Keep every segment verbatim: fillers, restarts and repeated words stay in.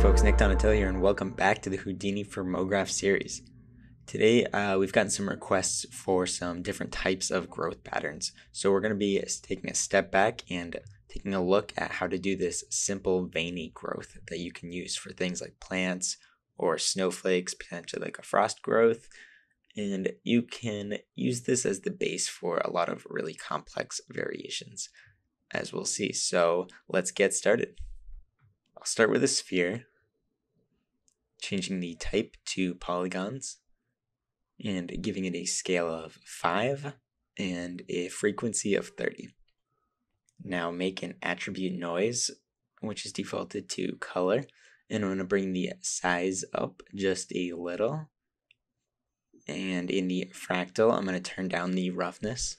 folks, Nick Donatello here, and welcome back to the Houdini for MoGraph series. Today uh, we've gotten some requests for some different types of growth patterns, so we're going to be taking a step back and taking a look at how to do this simple veiny growth that you can use for things like plants or snowflakes, potentially like a frost growth, and you can use this as the base for a lot of really complex variations, as we'll see. So let's get started. I'll start with a sphere, changing the type to polygons and giving it a scale of five and a frequency of thirty. Now make an attribute noise, which is defaulted to color, and I'm going to bring the size up just a little, and in the fractal I'm going to turn down the roughness.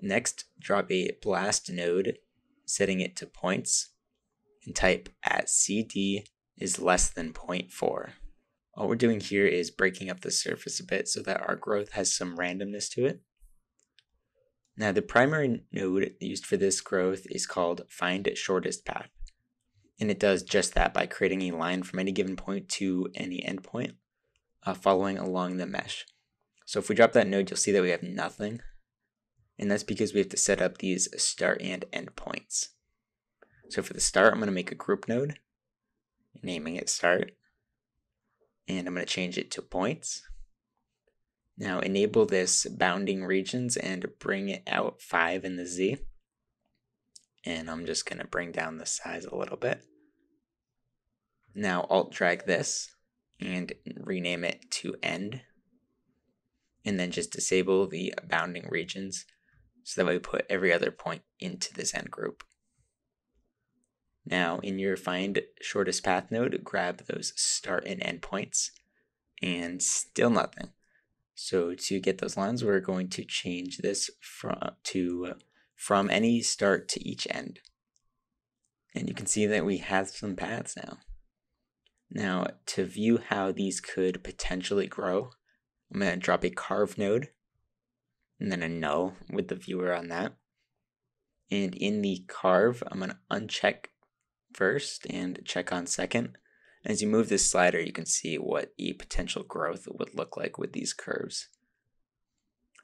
Next, drop a blast node, setting it to points, and type at C D is less than zero point four. All we're doing here is breaking up the surface a bit so that our growth has some randomness to it. Now the primary node used for this growth is called Find Shortest Path, and it does just that by creating a line from any given point to any endpoint uh, following along the mesh. So if we drop that node, you'll see that we have nothing, and that's because we have to set up these start and end points. So for the start, I'm going to make a group node, naming it start, and I'm going to change it to points. Now enable this bounding regions and bring it out five in the Z, and I'm just going to bring down the size a little bit. Now alt drag this and rename it to end, and then just disable the bounding regions so that way we put every other point into this end group. Now in your Find Shortest Path node, grab those start and end points, and still nothing. So to get those lines, we're going to change this from, to, from any start to each end. And you can see that we have some paths now. Now to view how these could potentially grow, I'm going to drop a carve node, and then a null with the viewer on that. And in the carve, I'm going to uncheck first and check on second. As you move this slider, you can see what the potential growth would look like with these curves.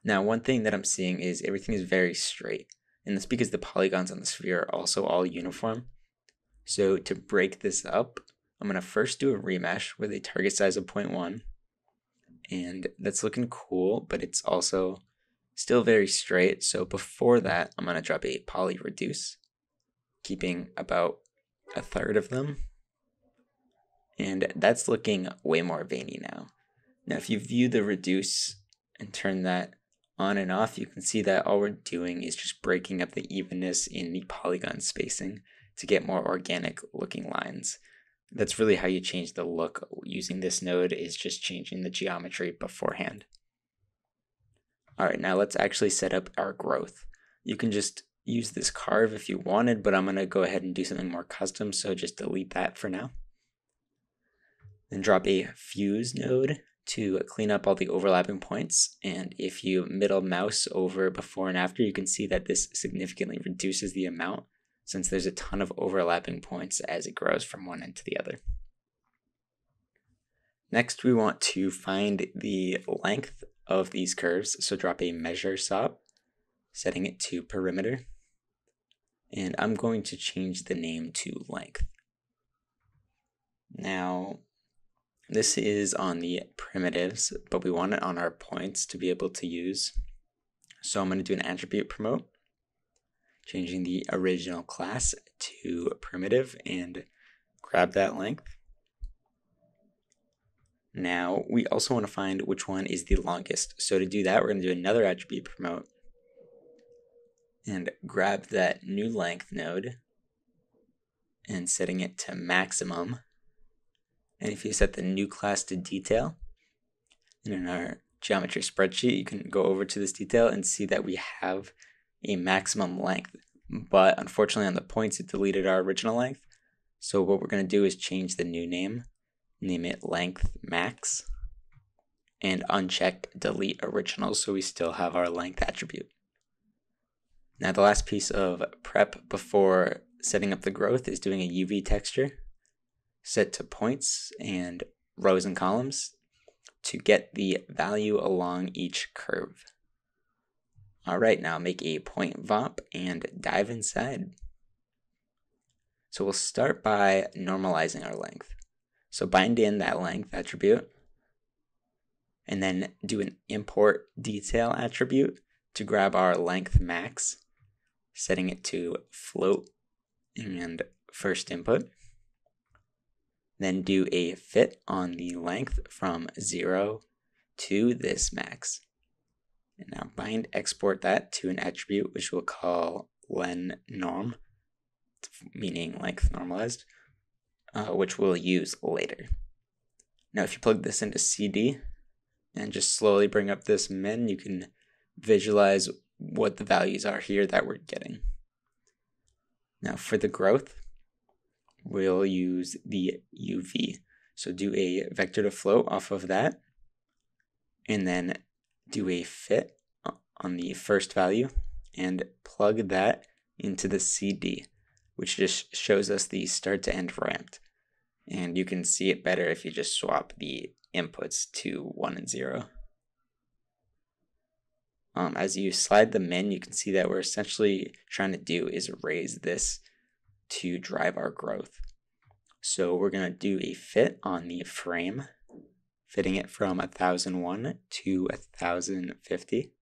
Now one thing that I'm seeing is everything is very straight, and that's because the polygons on the sphere are also all uniform. So to break this up, I'm going to first do a remesh with a target size of zero point one, and that's looking cool, but it's also still very straight. So before that, I'm going to drop a poly reduce, keeping about a third of them, and that's looking way more veiny now. Now if you view the reduce and turn that on and off, you can see that all we're doing is just breaking up the evenness in the polygon spacing to get more organic looking lines. That's really how you change the look using this node, is just changing the geometry beforehand. Alright, now let's actually set up our growth. You can just use this carve if you wanted, but I'm going to go ahead and do something more custom, so just delete that for now. Then drop a fuse node to clean up all the overlapping points, and if you middle mouse over before and after, you can see that this significantly reduces the amount, since there's a ton of overlapping points as it grows from one end to the other. Next, we want to find the length of these curves, so drop a measure sop, setting it to perimeter, and I'm going to change the name to length. Now this is on the primitives, but we want it on our points to be able to use. So I'm going to do an attribute promote, changing the original class to primitive, and grab that length. Now we also want to find which one is the longest. So to do that, we're going to do another attribute promote and grab that new length node and setting it to maximum. And if you set the new class to detail, and in our geometry spreadsheet, you can go over to this detail and see that we have a maximum length, but unfortunately on the points it deleted our original length. So what we're going to do is change the new name, name it length max, and uncheck delete original, so we still have our length attribute. Now the last piece of prep before setting up the growth is doing a U V texture, set to points and rows and columns to get the value along each curve. All right, now make a point vop and dive inside. So we'll start by normalizing our length. So bind in that length attribute and then do an import detail attribute to grab our length max, setting it to float and first input. Then do a fit on the length from zero to this max. And now bind export that to an attribute which we'll call len norm, meaning length normalized, uh, which we'll use later. Now if you plug this into C D and just slowly bring up this min, you can visualize what the values are here that we're getting. Now for the growth, we'll use the U V. So do a vector to flow off of that, and then do a fit on the first value and plug that into the C D, which just shows us the start to end ramped. And you can see it better if you just swap the inputs to one and zero. Um, as you slide them in, you can see that we're essentially trying to do is raise this to drive our growth. So we're going to do a fit on the frame, fitting it from one thousand one to one thousand fifty,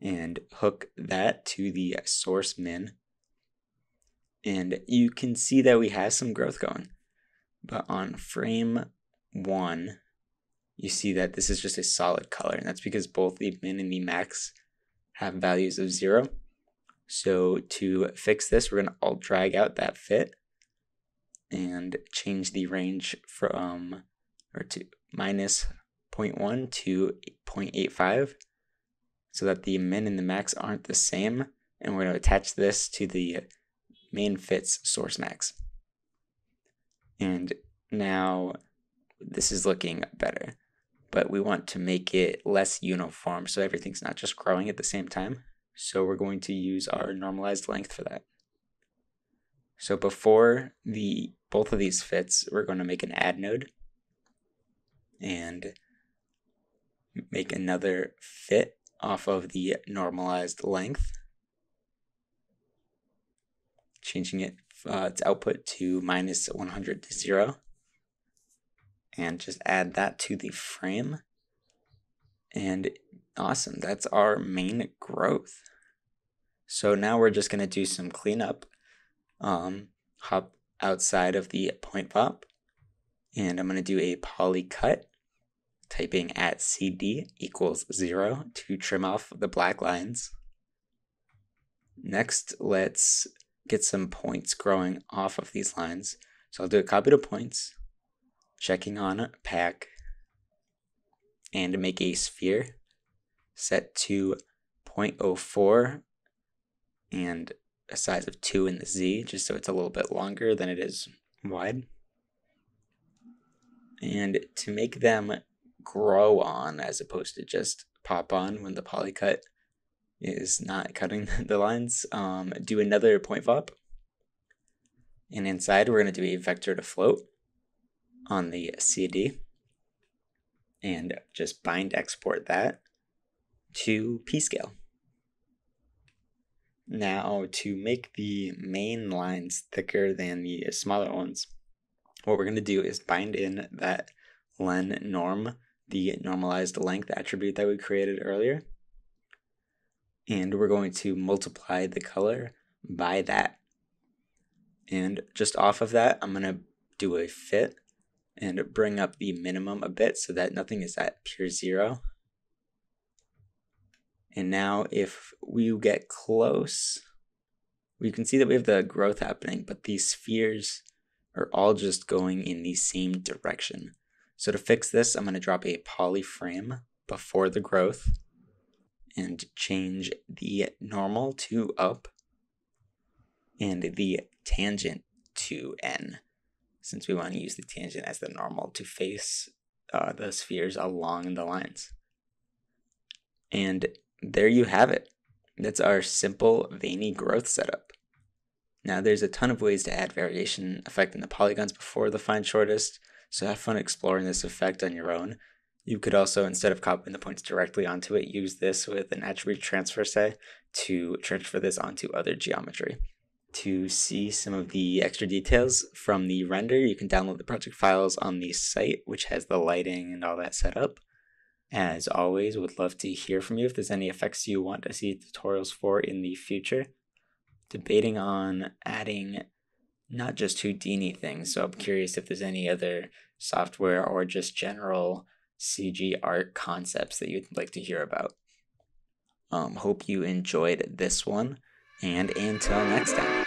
and hook that to the source min. And you can see that we have some growth going, but on frame one, you see that this is just a solid color, and that's because both the min and the max have values of zero. So to fix this, we're gonna alt drag out that fit and change the range from or to minus zero point one to zero point eight five, so that the min and the max aren't the same. And we're gonna attach this to the main fit's source max. And now this is looking better, but we want to make it less uniform so everything's not just growing at the same time. So we're going to use our normalized length for that. So before the both of these fits, we're going to make an add node and make another fit off of the normalized length, changing it uh, to output to minus one hundred to zero, and just add that to the frame. And awesome, that's our main growth. So now we're just gonna do some cleanup. Um, hop outside of the point vop, and I'm gonna do a poly cut, typing at C D equals zero to trim off the black lines. Next, let's get some points growing off of these lines. So I'll do a copy to points, checking on pack, and make a sphere set to zero point zero four and a size of two in the Z, just so it's a little bit longer than it is wide. And to make them grow on as opposed to just pop on when the poly cut is not cutting the lines, um, do another point vop, and inside we're going to do a vector to float on the C D and just bind export that to P scale. Now to make the main lines thicker than the smaller ones, what we're going to do is bind in that len norm, the normalized length attribute that we created earlier, and we're going to multiply the color by that. And just off of that, I'm going to do a fit and bring up the minimum a bit so that nothing is at pure zero. And now if we get close, we can see that we have the growth happening, but these spheres are all just going in the same direction. So to fix this, I'm going to drop a poly frame before the growth and change the normal to up and the tangent to N, since we want to use the tangent as the normal to face uh, the spheres along the lines. And there you have it. That's our simple veiny growth setup. Now there's a ton of ways to add variation affecting the polygons before the find shortest, so have fun exploring this effect on your own. You could also, instead of copying the points directly onto it, use this with an attribute transfer, say, to transfer this onto other geometry. To see some of the extra details from the render, you can download the project files on the site, which has the lighting and all that set up. As always, would love to hear from you if there's any effects you want to see tutorials for in the future. Debating on adding not just Houdini things, so I'm curious if there's any other software or just general C G art concepts that you'd like to hear about. Um, hope you enjoyed this one, and until next time.